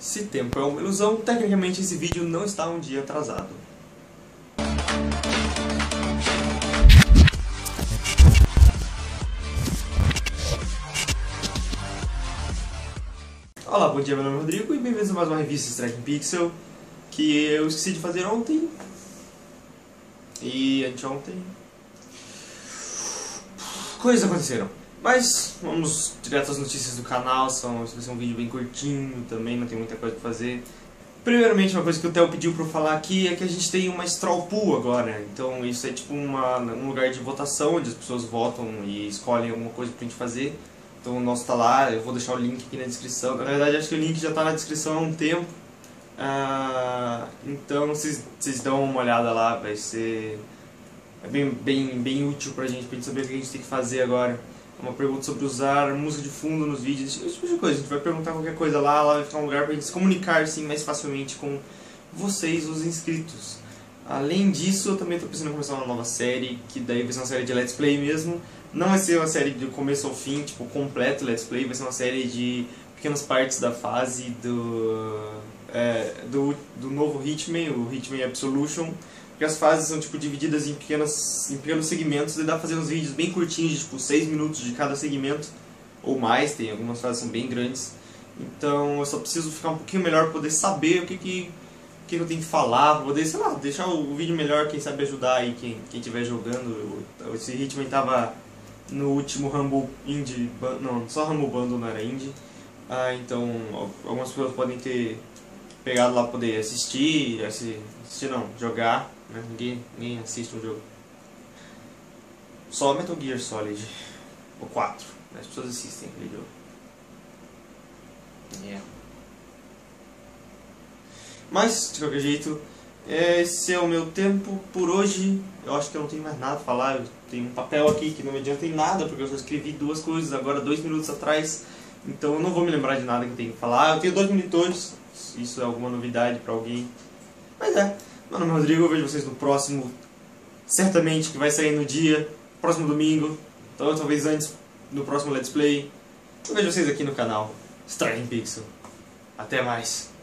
Se tempo é uma ilusão, tecnicamente esse vídeo não está um dia atrasado. Olá, bom dia, meu nome é Rodrigo e bem-vindos a mais uma revista StrikingPixel que eu esqueci de fazer ontem e anteontem. Coisas aconteceram. Mas vamos direto às notícias do canal, vai ser um vídeo bem curtinho também, não tem muita coisa pra fazer. Primeiramente, uma coisa que o Theo pediu pra eu falar aqui é que a gente tem uma StrawPoll agora. Então isso é tipo um lugar de votação, onde as pessoas votam e escolhem alguma coisa pra gente fazer. Então o nosso tá lá, eu vou deixar o link aqui na descrição. Na verdade acho que o link já tá na descrição há um tempo. Então vocês dão uma olhada lá, vai ser... É bem útil pra gente saber o que a gente tem que fazer agora. Uma pergunta sobre usar música de fundo nos vídeos, esse tipo de coisa. A gente vai perguntar qualquer coisa lá vai ficar um lugar pra gente se comunicar assim, mais facilmente com vocês, os inscritos. Além disso, eu também tô pensando em começar uma nova série, que daí vai ser uma série de Let's Play mesmo. Não vai ser uma série do começo ao fim, tipo, completo Let's Play, vai ser uma série de pequenas partes da fase do novo Hitman, o Hitman Absolution. Porque as fases são tipo divididas em pequenos segmentos e dá pra fazer uns vídeos bem curtinhos, de tipo 6 minutos de cada segmento ou mais, tem algumas fases que são bem grandes. Então eu só preciso ficar um pouquinho melhor pra poder saber o que eu tenho que falar, pra poder, sei lá, deixar o vídeo melhor, quem sabe ajudar aí quem estiver jogando. Esse Hitman tava no último Humble Indie, não, só Humble Bundle, não era Indie. Então algumas pessoas podem ter pegado lá pra poder assistir não, jogar. Ninguém assiste um jogo. Só Metal Gear Solid. O 4. As pessoas assistem aquele jogo. Yeah. Mas, de qualquer jeito, esse é o meu tempo por hoje. Eu acho que eu não tenho mais nada a falar. Eu tenho um papel aqui que não me adianta em nada, porque eu só escrevi duas coisas agora, 2 minutos atrás. Então eu não vou me lembrar de nada que eu tenho que falar. Eu tenho 2 monitores. Isso é alguma novidade pra alguém. Mas é. Meu nome é Rodrigo, eu vejo vocês no próximo, certamente que vai sair no dia, próximo domingo, então talvez antes do próximo Let's Play. Eu vejo vocês aqui no canal StrikingPixel. Até mais!